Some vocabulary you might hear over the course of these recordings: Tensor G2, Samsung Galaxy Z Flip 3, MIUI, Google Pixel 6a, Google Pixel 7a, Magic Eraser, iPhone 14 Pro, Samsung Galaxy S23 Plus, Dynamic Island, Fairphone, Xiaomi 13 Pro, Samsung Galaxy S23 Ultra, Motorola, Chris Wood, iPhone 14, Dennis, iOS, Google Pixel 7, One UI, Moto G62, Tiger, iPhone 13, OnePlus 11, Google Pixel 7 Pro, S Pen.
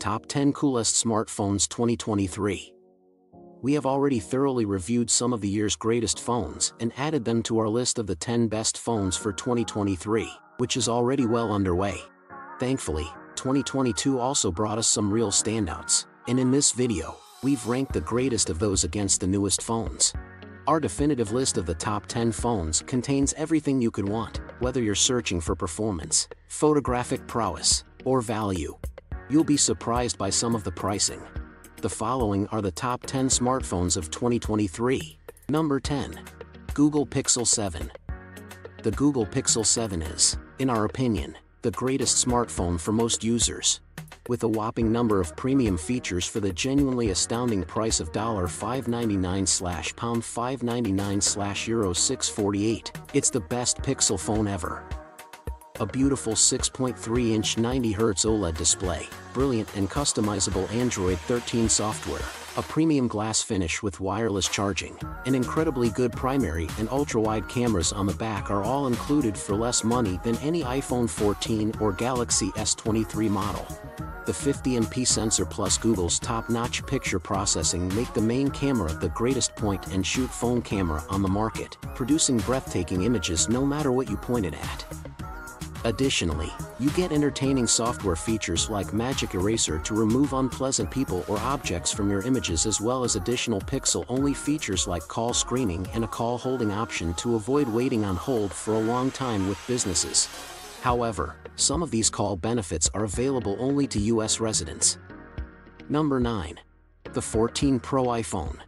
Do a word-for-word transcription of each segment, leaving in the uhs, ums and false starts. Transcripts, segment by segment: Top ten Coolest Smartphones twenty twenty-three. We have already thoroughly reviewed some of the year's greatest phones and added them to our list of the ten best phones for twenty twenty-three, which is already well underway. Thankfully, twenty twenty-two also brought us some real standouts, and in this video, we've ranked the greatest of those against the newest phones. Our definitive list of the top ten phones contains everything you could want, whether you're searching for performance, photographic prowess, or value. You'll be surprised by some of the pricing. The following are the top ten smartphones of twenty twenty-three. Number ten. Google Pixel seven. The Google Pixel seven is, in our opinion, the greatest smartphone for most users. With a whopping number of premium features for the genuinely astounding price of five ninety-nine pound five ninety-nine euro six forty-eight, it's the best Pixel phone ever. A beautiful six point three inch ninety hertz OLED display, brilliant and customizable Android thirteen software, a premium glass finish with wireless charging, and incredibly good primary and ultra-wide cameras on the back are all included for less money than any iPhone fourteen or Galaxy S twenty-three model. The fifty megapixel sensor plus Google's top-notch picture processing make the main camera the greatest point-and-shoot phone camera on the market, producing breathtaking images no matter what you point it at. Additionally, you get entertaining software features like Magic Eraser to remove unpleasant people or objects from your images, as well as additional pixel-only features like call screening and a call holding option to avoid waiting on hold for a long time with businesses. However, some of these call benefits are available only to U S residents. Number nine. The fourteen Pro iPhone.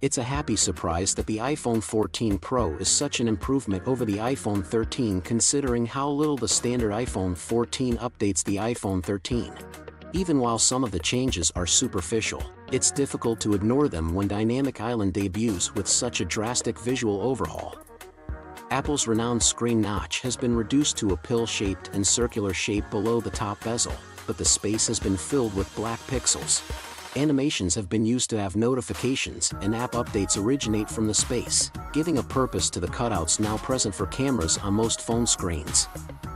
It's a happy surprise that the iPhone fourteen Pro is such an improvement over the iPhone thirteen, considering how little the standard iPhone fourteen updates the iPhone thirteen. Even while some of the changes are superficial, it's difficult to ignore them when Dynamic Island debuts with such a drastic visual overhaul. Apple's renowned screen notch has been reduced to a pill-shaped and circular shape below the top bezel, but the space has been filled with black pixels. Animations have been used to have notifications and app updates originate from the space, giving a purpose to the cutouts now present for cameras on most phone screens.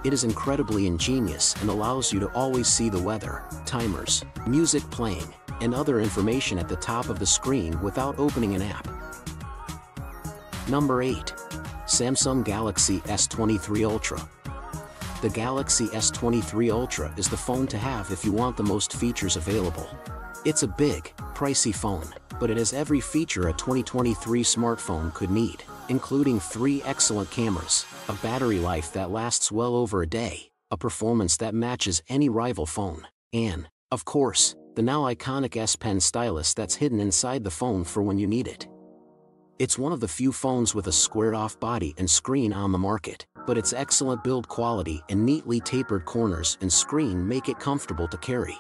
It is incredibly ingenious and allows you to always see the weather, timers, music playing, and other information at the top of the screen without opening an app. Number eight. Samsung Galaxy S twenty-three Ultra. The Galaxy S twenty-three Ultra is the phone to have if you want the most features available. It's a big, pricey phone, but it has every feature a twenty twenty-three smartphone could need, including three excellent cameras, a battery life that lasts well over a day, a performance that matches any rival phone, and, of course, the now iconic S Pen stylus that's hidden inside the phone for when you need it. It's one of the few phones with a squared-off body and screen on the market, but its excellent build quality and neatly tapered corners and screen make it comfortable to carry.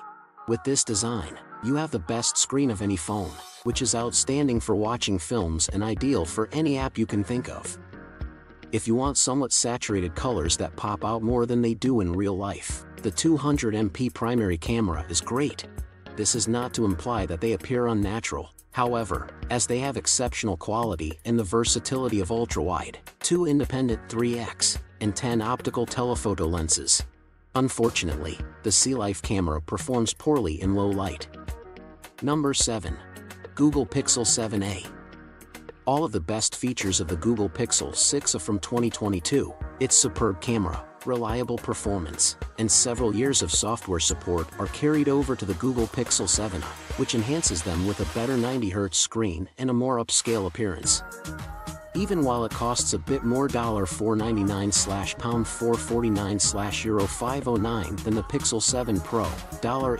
With this design, you have the best screen of any phone, which is outstanding for watching films and ideal for any app you can think of. If you want somewhat saturated colors that pop out more than they do in real life, the two hundred megapixel primary camera is great. This is not to imply that they appear unnatural, however, as they have exceptional quality and the versatility of ultra-wide, two independent three X, and ten optical telephoto lenses. Unfortunately, the Sea Life camera performs poorly in low light. Number seven. Google Pixel seven A. All of the best features of the Google Pixel six A from twenty twenty-two, its superb camera, reliable performance, and several years of software support are carried over to the Google Pixel seven A, which enhances them with a better ninety hertz screen and a more upscale appearance. Even while it costs a bit more four ninety-nine pound four forty-nine euro five oh nine than the Pixel seven Pro,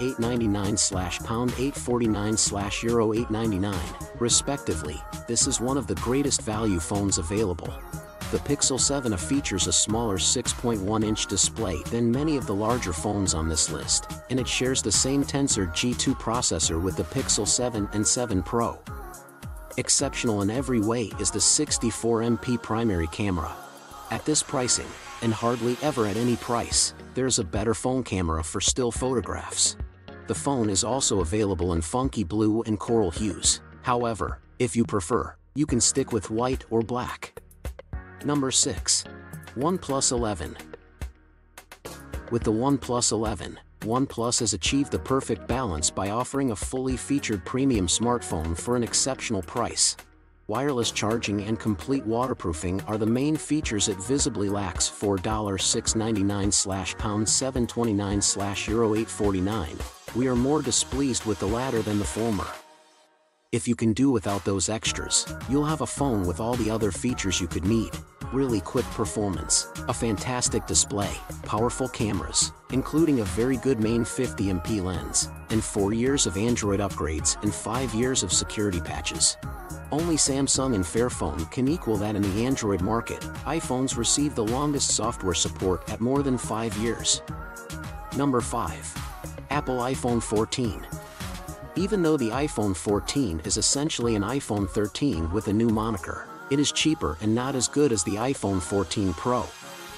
eight ninety-nine pound eight forty-nine euro eight ninety-nine, respectively, this is one of the greatest value phones available. The Pixel seven A features a smaller six point one inch display than many of the larger phones on this list, and it shares the same Tensor G two processor with the Pixel seven and seven Pro. Exceptional in every way is the sixty-four megapixel primary camera. At this pricing, and hardly ever at any price, there's a better phone camera for still photographs. The phone is also available in funky blue and coral hues. However, if you prefer, you can stick with white or black. Number six. OnePlus eleven. With the OnePlus eleven, OnePlus has achieved the perfect balance by offering a fully featured premium smartphone for an exceptional price. Wireless charging and complete waterproofing are the main features it visibly lacks. Four dollars six ninety-nine, pound seven twenty-nine, euro eight forty-nine. We are more displeased with the latter than the former. If you can do without those extras, you'll have a phone with all the other features you could need. Really quick performance, a fantastic display, powerful cameras, including a very good main fifty megapixel lens, and four years of Android upgrades and five years of security patches. Only Samsung and Fairphone can equal that in the Android market. iPhones receive the longest software support at more than five years. Number five. Apple iPhone fourteen. Even though the iPhone fourteen is essentially an iPhone thirteen with a new moniker, it is cheaper and not as good as the iPhone fourteen Pro.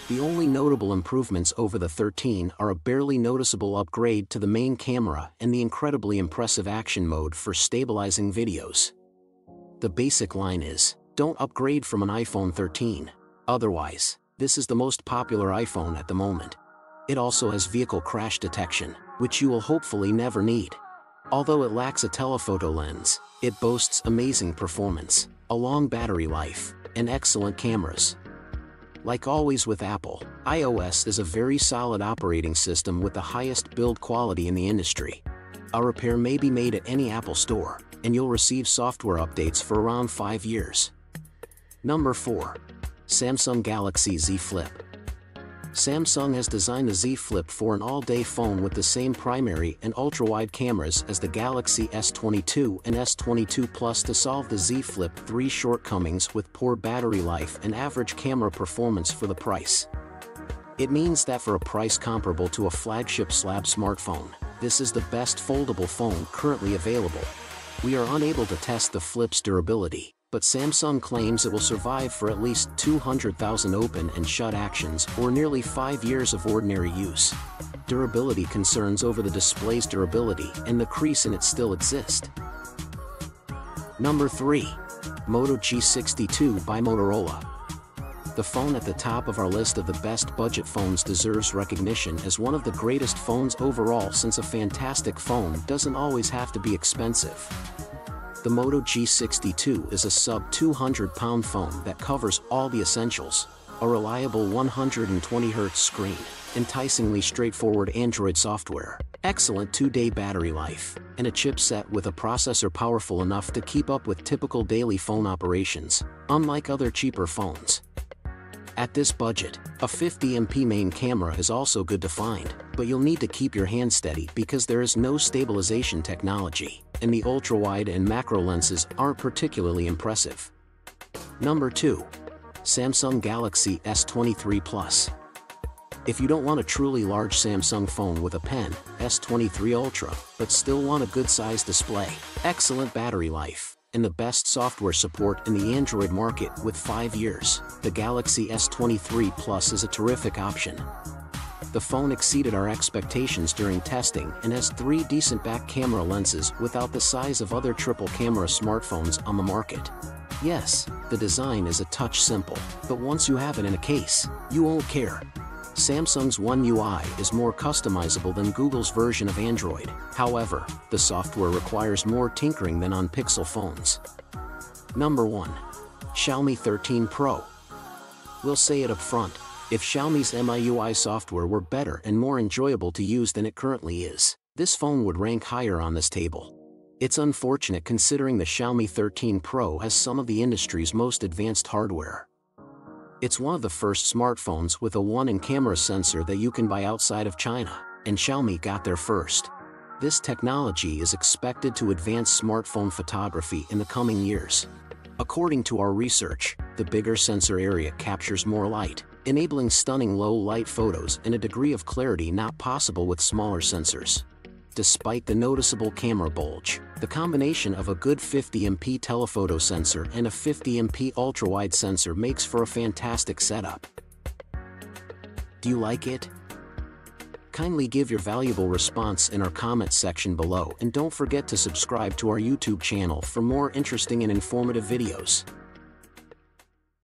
The only notable improvements over the thirteen are a barely noticeable upgrade to the main camera and the incredibly impressive action mode for stabilizing videos. The basic line is, don't upgrade from an iPhone thirteen. Otherwise, this is the most popular iPhone at the moment. It also has vehicle crash detection, which you will hopefully never need. Although it lacks a telephoto lens, it boasts amazing performance, a long battery life, and excellent cameras. Like always with Apple, iOS is a very solid operating system with the highest build quality in the industry. A repair may be made at any Apple store, and you'll receive software updates for around five years. Number four. Samsung Galaxy Z Flip. Samsung has designed the Z Flip for an all-day phone with the same primary and ultra-wide cameras as the Galaxy S twenty-two and S twenty-two Plus to solve the Z Flip three shortcomings with poor battery life and average camera performance for the price. It means that for a price comparable to a flagship slab smartphone, this is the best foldable phone currently available. We are unable to test the Flip's durability, but Samsung claims it will survive for at least two hundred thousand open and shut actions or nearly five years of ordinary use. Durability concerns over the display's durability and the crease in it still exist. Number three. Moto G sixty-two by Motorola. The phone at the top of our list of the best budget phones deserves recognition as one of the greatest phones overall, since a fantastic phone doesn't always have to be expensive. The Moto G sixty-two is a sub two hundred pound phone that covers all the essentials: a reliable one hundred twenty hertz screen, enticingly straightforward Android software, excellent two-day battery life, and a chipset with a processor powerful enough to keep up with typical daily phone operations, unlike other cheaper phones. At this budget, a fifty megapixel main camera is also good to find, but you'll need to keep your hand steady because there is no stabilization technology, and the ultra-wide and macro lenses aren't particularly impressive. Number two. Samsung Galaxy S twenty-three Plus. If you don't want a truly large Samsung phone with a pen, S twenty-three Ultra, but still want a good-sized display, excellent battery life, and the best software support in the Android market with five years, the Galaxy S twenty-three Plus is a terrific option. The phone exceeded our expectations during testing and has three decent back camera lenses without the size of other triple-camera smartphones on the market. Yes, the design is a touch simple, but once you have it in a case, you won't care. Samsung's One U I is more customizable than Google's version of Android. However, the software requires more tinkering than on Pixel phones. Number one. Xiaomi thirteen Pro. We'll say it up front. If Xiaomi's M I U I software were better and more enjoyable to use than it currently is, this phone would rank higher on this table. It's unfortunate considering the Xiaomi thirteen Pro has some of the industry's most advanced hardware. It's one of the first smartphones with a one-in-camera sensor that you can buy outside of China, and Xiaomi got there first. This technology is expected to advance smartphone photography in the coming years. According to our research, the bigger sensor area captures more light, enabling stunning low-light photos and a degree of clarity not possible with smaller sensors. Despite the noticeable camera bulge, the combination of a good fifty megapixel telephoto sensor and a fifty megapixel ultra-wide sensor makes for a fantastic setup. Do you like it? Kindly give your valuable response in our comment section below, and don't forget to subscribe to our YouTube channel for more interesting and informative videos.